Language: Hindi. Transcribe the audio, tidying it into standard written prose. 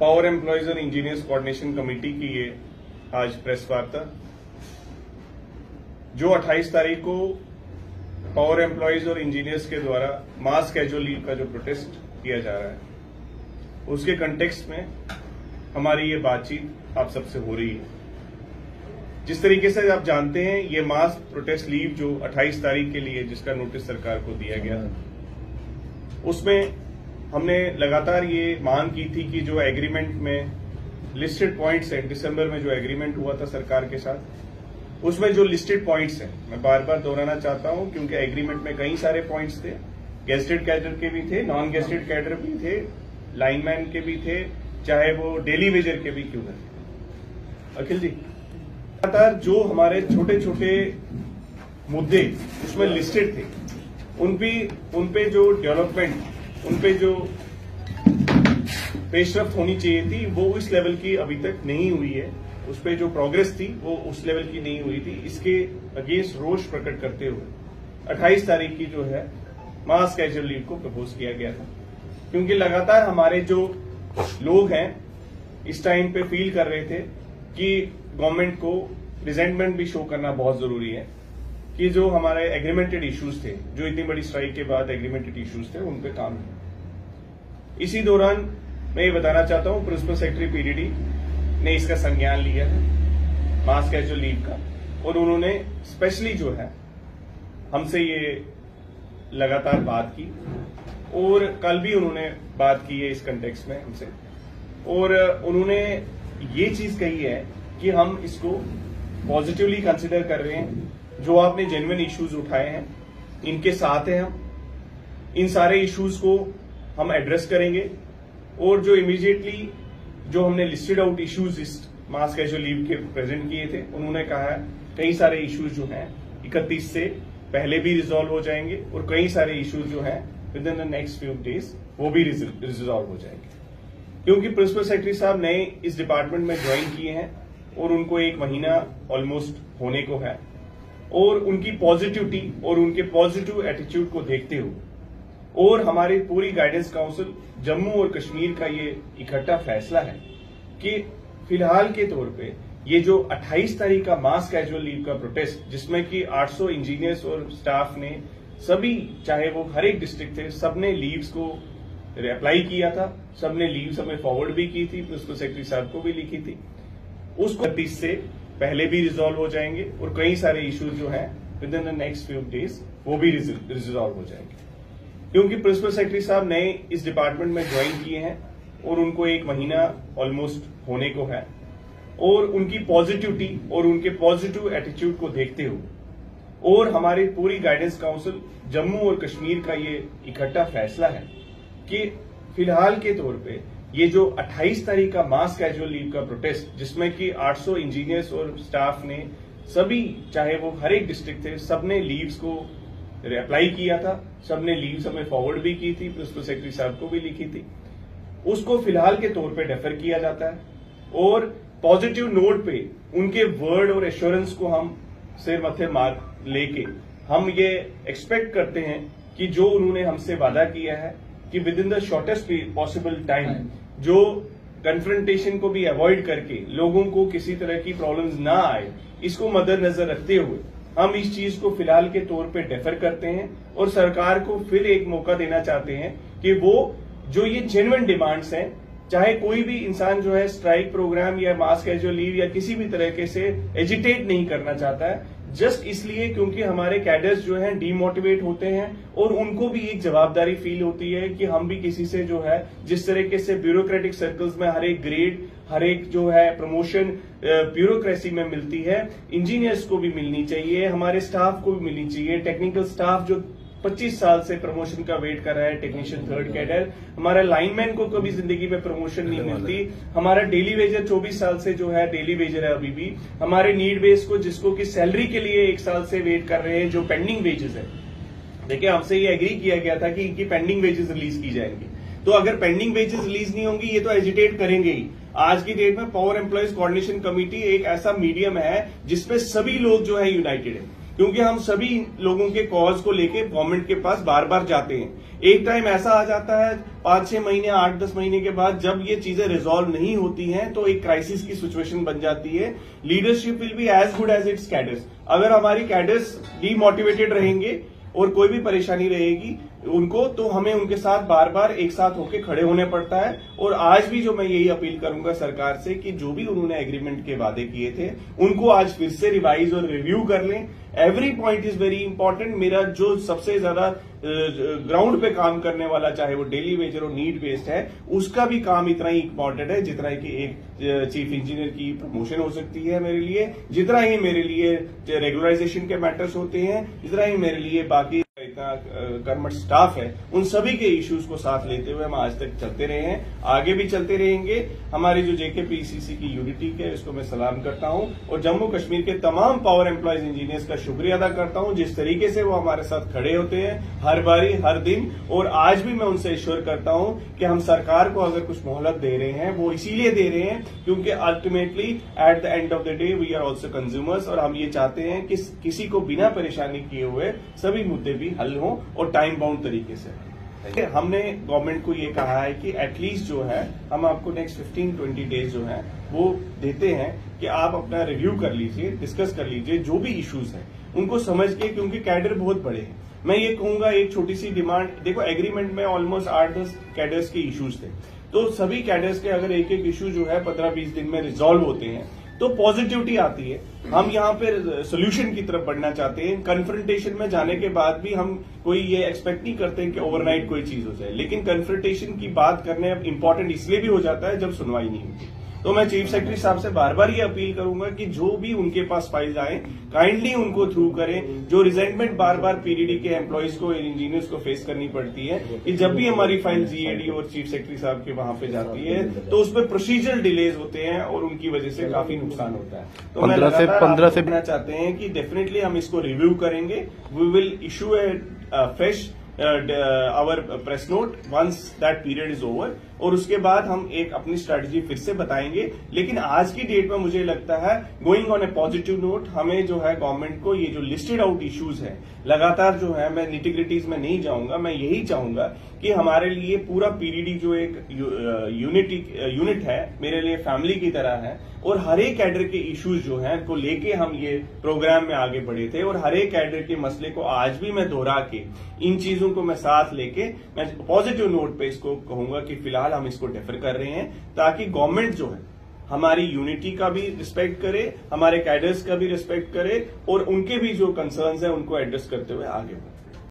पावर एम्प्लॉयज और इंजीनियर्स कोऑर्डिनेशन कमेटी की ये आज प्रेस वार्ता, जो 28 तारीख को पावर एम्प्लॉयज और इंजीनियर्स के द्वारा मास कैजुअल लीव का जो प्रोटेस्ट किया जा रहा है, उसके कंटेक्स्ट में हमारी ये बातचीत आप सबसे हो रही है। जिस तरीके से आप जानते हैं, ये मास प्रोटेस्ट लीव जो 28 तारीख के लिए जिसका नोटिस सरकार को दिया गया, उसमें हमने लगातार ये मांग की थी कि जो एग्रीमेंट में लिस्टेड पॉइंट्स हैं, दिसंबर में जो एग्रीमेंट हुआ था सरकार के साथ, उसमें जो लिस्टेड पॉइंट्स हैं, मैं बार बार दोहराना चाहता हूं क्योंकि एग्रीमेंट में कई सारे पॉइंट्स थे, गेस्टेड कैडर के भी थे, नॉन गेस्टेड कैडर भी थे, लाइनमैन के भी थे, चाहे वो डेली वेजर के भी क्यों न थे। अखिल जी, लगातार जो हमारे छोटे छोटे मुद्दे उसमें लिस्टेड थे, उनपे जो डेवलपमेंट, उनपे जो पेशरफ होनी चाहिए थी वो उस लेवल की अभी तक नहीं हुई है, उस पे जो प्रोग्रेस थी वो उस लेवल की नहीं हुई थी। इसके अगेंस्ट रोष प्रकट करते हुए 28 तारीख की जो है मास कैजुअल लीव को प्रपोज किया गया था, क्योंकि लगातार हमारे जो लोग हैं इस टाइम पे फील कर रहे थे कि गवर्नमेंट को रिजेंटमेंट भी शो करना बहुत जरूरी है कि जो हमारे एग्रीमेंटेड इश्यूज थे, जो इतनी बड़ी स्ट्राइक के बाद एग्रीमेंटेड इश्यूज थे, उन पे काम है। इसी दौरान मैं ये बताना चाहता हूं, प्रिंसिपल सेक्रेटरी पीडीडी ने इसका संज्ञान लिया है मास कैजुअल लीव का, और उन्होंने स्पेशली जो है हमसे ये लगातार बात की, और कल भी उन्होंने बात की है इस कंटेक्स्ट में हमसे, और उन्होंने ये चीज कही है कि हम इसको पॉजिटिवली कंसिडर कर रहे हैं। जो आपने जेन्युइन इश्यूज उठाए हैं इनके साथ हैं हम, इन सारे इश्यूज को हम एड्रेस करेंगे, और जो इमीडिएटली जो हमने लिस्टेड आउट इश्यूज इस मास कैजुअल लीव के प्रेजेंट किए थे, उन्होंने कहा है कई सारे इश्यूज जो हैं 31 से पहले भी रिजॉल्व हो जाएंगे, और कई सारे इश्यूज जो हैं within the next few days वो भी रिजॉल्व हो जाएंगे, क्योंकि प्रिंसिपल सेक्रेटरी साहब नए इस डिपार्टमेंट में ज्वाइन किए हैं और उनको एक महीना ऑलमोस्ट होने को है, और उनकी पॉजिटिविटी और उनके पॉजिटिव एटीट्यूड को देखते हुए और हमारी पूरी गाइडेंस काउंसिल जम्मू और कश्मीर का ये इकट्ठा फैसला है कि फिलहाल के तौर पे ये जो 28 तारीख का मास कैजुअल लीव का प्रोटेस्ट, जिसमें कि 800 इंजीनियर्स और स्टाफ ने सभी, चाहे वो हर एक डिस्ट्रिक्ट थे, सबने लीव्स को अप्लाई किया था, सबने लीव्स हमें फॉरवर्ड भी की थी, प्रिंसिपल सेक्रेटरी साहब को भी लिखी थी, उसको 30 से पहले भी रिजॉल्व हो जाएंगे, और कई सारे इश्यूज जो हैं within the next few days वो भी रिजॉल्व हो जाएंगे, क्योंकि प्रिंसिपल सेक्रेटरी साहब नए इस डिपार्टमेंट में ज्वाइन किए हैं और उनको एक महीना ऑलमोस्ट होने को है, और उनकी पॉजिटिविटी और उनके पॉजिटिव एटीट्यूड को देखते हुए और हमारी पूरी गाइडेंस काउंसिल जम्मू और कश्मीर का ये इकट्ठा फैसला है कि फिलहाल के तौर पे ये जो 28 तारीख का मास कैजुअल लीव का प्रोटेस्ट, जिसमें कि 800 इंजीनियर्स और स्टाफ ने सभी, चाहे वो हर एक डिस्ट्रिक्ट थे, सबने लीव्स को अप्लाई किया था, सबने लीव्स हमें फॉरवर्ड भी की थी, प्रिंसिपल सेक्रेटरी साहब को भी लिखी थी, उसको फिलहाल के तौर पे डेफर किया जाता है, और पॉजिटिव नोट पे उनके वर्ड और एश्योरेंस को हम सिर मथे मार्क लेके हम ये एक्सपेक्ट करते हैं कि जो उन्होंने हमसे वादा किया है कि within the shortest possible time जो कन्फ्रंटेशन को भी अवॉइड करके लोगों को किसी तरह की प्रॉब्लम्स ना आए, इसको मद्देनजर रखते हुए हम इस चीज को फिलहाल के तौर पे डेफर करते हैं, और सरकार को फिर एक मौका देना चाहते हैं कि वो जो ये जेन्युइन डिमांड्स हैं, चाहे कोई भी इंसान जो है स्ट्राइक प्रोग्राम या मास कैजुअल लीव या किसी भी तरीके से एजिटेट नहीं करना चाहता है, जस्ट इसलिए क्योंकि हमारे कैडर्स जो हैं डीमोटिवेट होते हैं, और उनको भी एक जवाबदारी फील होती है कि हम भी किसी से जो है, जिस तरीके से ब्यूरोक्रेटिक सर्कल्स में हर एक ग्रेड, हर एक जो है प्रमोशन ब्यूरोक्रेसी में मिलती है, इंजीनियर्स को भी मिलनी चाहिए, हमारे स्टाफ को भी मिलनी चाहिए, टेक्निकल स्टाफ जो 25 साल से प्रमोशन का वेट कर रहा है, टेक्नीशियन थर्ड कैडर, हमारा लाइनमैन को कभी जिंदगी में प्रमोशन नहीं मिलती, हमारा डेली वेजर 24 साल से जो है डेली वेजर है अभी भी, हमारे नीड बेस को जिसको कि सैलरी के लिए 1 साल से वेट कर रहे हैं, जो पेंडिंग वेजेस है, देखिए हमसे ये एग्री किया गया था कि इनकी पेंडिंग वेजेस रिलीज की जाएंगी, तो अगर पेंडिंग वेजेस रिलीज नहीं होंगी ये तो एजिटेट करेंगे ही। आज की डेट में पावर एम्प्लॉयज कोऑर्डिनेशन कमेटी एक ऐसा मीडियम है जिसपे सभी लोग जो है यूनाइटेड है, क्योंकि हम सभी लोगों के कॉज को लेके गवर्नमेंट के पास बार बार जाते हैं। एक टाइम ऐसा आ जाता है 5-6 महीने 8-10 महीने के बाद जब ये चीजें रिजॉल्व नहीं होती हैं तो एक क्राइसिस की सिचुएशन बन जाती है। Leadership will be as good as its cadres. अगर हमारी कैडर्स डीमोटिवेटेड रहेंगे और कोई भी परेशानी रहेगी उनको तो हमें उनके साथ बार बार एक साथ होकर खड़े होने पड़ता है। और आज भी जो मैं यही अपील करूंगा सरकार से कि जो भी उन्होंने एग्रीमेंट के वादे किए थे उनको आज फिर से रिवाइज और रिव्यू कर लें। Every point is very important. मेरा जो सबसे ज्यादा ग्राउंड पे काम करने वाला चाहे वो डेली वेजर और नीड बेस्ड है उसका भी काम इतना ही इंपॉर्टेंट है जितना कि एक चीफ इंजीनियर की प्रमोशन हो सकती है मेरे लिए, जितना ही मेरे लिए रेगुलराइजेशन के मैटर्स होते हैं, जितना ही मेरे लिए बाकी कर्मठ स्टाफ है, उन सभी के इश्यूज को साथ लेते हुए हम आज तक चलते रहे हैं, आगे भी चलते रहेंगे। हमारे जो जेकेपीसीसी की यूनिटी है इसको मैं सलाम करता हूं और जम्मू कश्मीर के तमाम पावर एम्प्लॉयज इंजीनियर्स का शुक्रिया अदा करता हूं जिस तरीके से वो हमारे साथ खड़े होते हैं हर बारी हर दिन। और आज भी मैं उनसे एश्योर करता हूं कि हम सरकार को अगर कुछ मोहलत दे रहे हैं वो इसीलिए दे रहे हैं क्योंकि ultimately at the end of the day we are also consumers और हम ये चाहते हैं कि किसी को बिना परेशानी किए हुए सभी मुद्दे भी हल हो और टाइम बाउंड तरीके से। हमने गवर्नमेंट को ये कहा है कि एटलीस्ट जो है हम आपको नेक्स्ट 15-20 डेज जो है वो देते हैं कि आप अपना रिव्यू कर लीजिए, डिस्कस कर लीजिए जो भी इश्यूज हैं उनको समझ के, क्योंकि कैडर बहुत बड़े हैं। मैं ये कहूंगा एक छोटी सी डिमांड, देखो एग्रीमेंट में ऑलमोस्ट 8-10 कैडर्स के इश्यूज थे तो सभी कैडर्स के अगर एक एक इश्यू जो है 15-20 दिन में रिजोल्व होते हैं तो पॉजिटिविटी आती है। हम यहाँ पे सोल्यूशन की तरफ बढ़ना चाहते हैं। कन्फ्रंटेशन में जाने के बाद भी हम कोई ये एक्सपेक्ट नहीं करते कि ओवरनाइट कोई चीज हो जाए, लेकिन कन्फ्रंटेशन की बात करने अब इंपॉर्टेंट इसलिए भी हो जाता है जब सुनवाई नहीं होती। तो मैं चीफ सेक्रेटरी साहब से बार बार ये अपील करूंगा कि जो भी उनके पास फाइल्स आए काइंडली उनको थ्रू करें। जो रिजेंटमेंट बार बार पीडीडी के एम्प्लॉइज को इंजीनियर्स को फेस करनी पड़ती है कि जब भी हमारी फाइल जीएडी और चीफ सेक्रेटरी साहब के वहां पे जाती है तो उसमें प्रोसीजरल डिलेज होते हैं और उनकी वजह से काफी नुकसान होता है। तो मैं लगातार से कहना चाहते हैं कि डेफिनेटली हम इसको रिव्यू करेंगे। We will issue a fresh our press note once that period is over और उसके बाद हम एक अपनी स्ट्रेटजी फिर से बताएंगे। लेकिन आज की डेट में मुझे लगता है going on a positive note हमें जो है गवर्नमेंट को ये जो लिस्टेड आउट इश्यूज है लगातार जो है, मैं निटिग्रिटीज में नहीं जाऊंगा, मैं यही चाहूंगा कि हमारे लिए पूरा पीडीडी जो एक यूनिट है मेरे लिए फैमिली की तरह है और हर एक कैडर के इश्यूज जो हैं को लेके हम ये प्रोग्राम में आगे बढ़े थे और हर एक कैडर के मसले को आज भी मैं दोहरा के इन चीजों को मैं साथ लेके मैं पॉजिटिव नोट पे इसको कहूंगा कि फिलहाल हम इसको डेफर कर रहे हैं ताकि गवर्नमेंट जो है हमारी यूनिटी का भी रिस्पेक्ट करे, हमारे कैडर्स का भी रिस्पेक्ट करे और उनके भी जो कंसर्न्स हैं उनको एड्रेस करते हुए आगे बढ़े।